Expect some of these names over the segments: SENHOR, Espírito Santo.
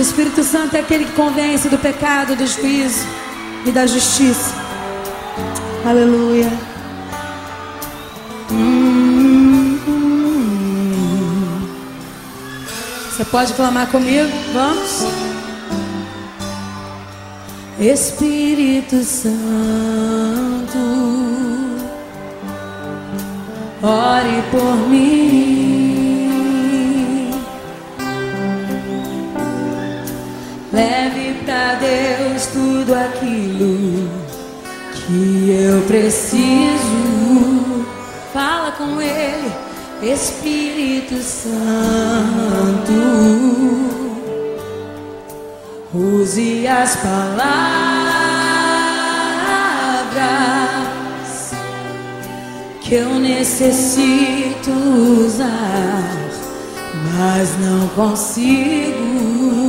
O Espírito Santo é aquele que convence do pecado, do juízo e da justiça. Aleluia. Você pode clamar comigo? Vamos? Espírito Santo, ore por mim, leve pra Deus tudo aquilo que eu preciso. Fala com Ele. Espírito Santo, use as palavras que eu necessito usar, mas não consigo.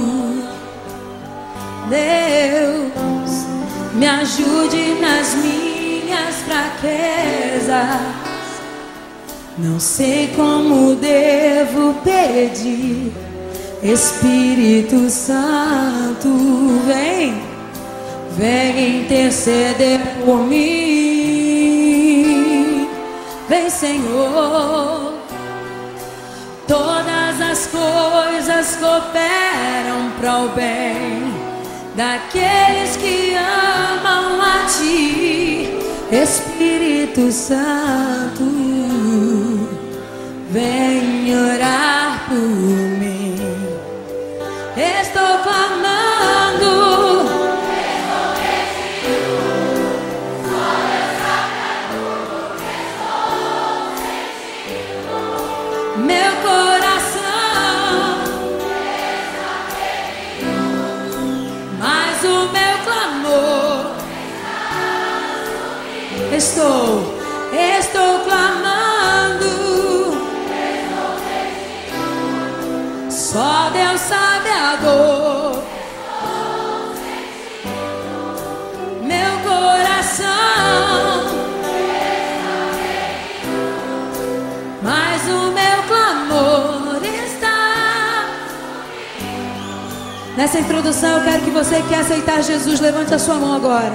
Deus, me ajude nas minhas fraquezas. Não sei como devo pedir. Espírito Santo, vem interceder por mim. Vem, Senhor, todas as coisas cooperam para o bem daqueles que amam a Ti. Espírito Santo, vem orar por mim. Estou clamando. Meu coração, mas o meu clamor estou clamando. Só Deus sabe a dor. Meu coração, mas o meu clamor está. Nessa introdução eu quero que você quer aceitar Jesus, levante a sua mão agora.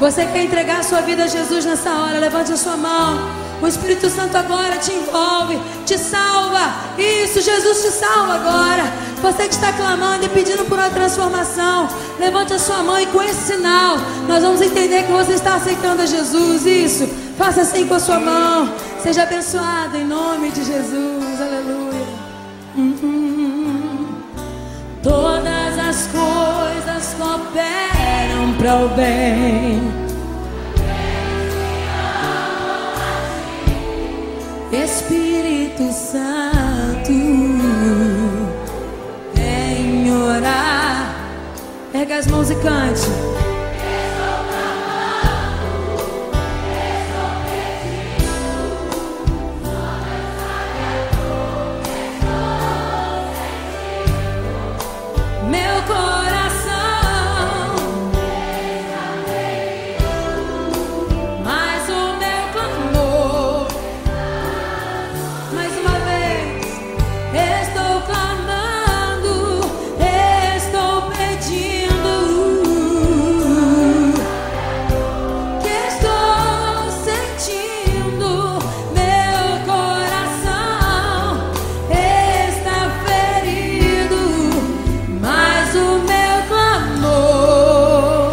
Você quer entregar a sua vida a Jesus nessa hora, levante a sua mão. O Espírito Santo agora te envolve, te salva. Isso, Jesus te salva agora. Você que está clamando e pedindo por uma transformação, levante a sua mão e com esse sinal nós vamos entender que você está aceitando a Jesus. Isso, faça assim com a sua mão. Seja abençoado em nome de Jesus. Aleluia. Todas as coisas cooperam para o bem. Espírito Santo, vem orar. Erga as mãos e cante. Estou clamando, estou perdido. Só Deus sabe a dor que estou sentindo. Meu coração está ferido, mas o meu clamor.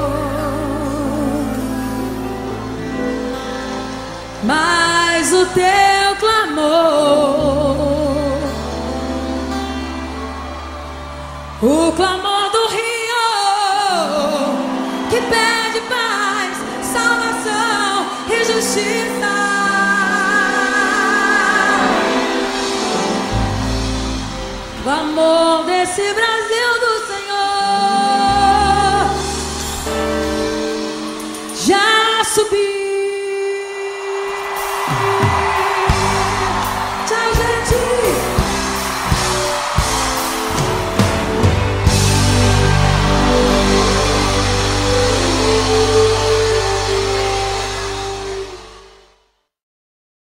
O clamor do rio que pede paz, salvação e justiça. O amor desse Brasil.